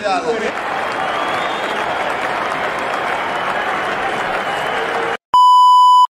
Whatever.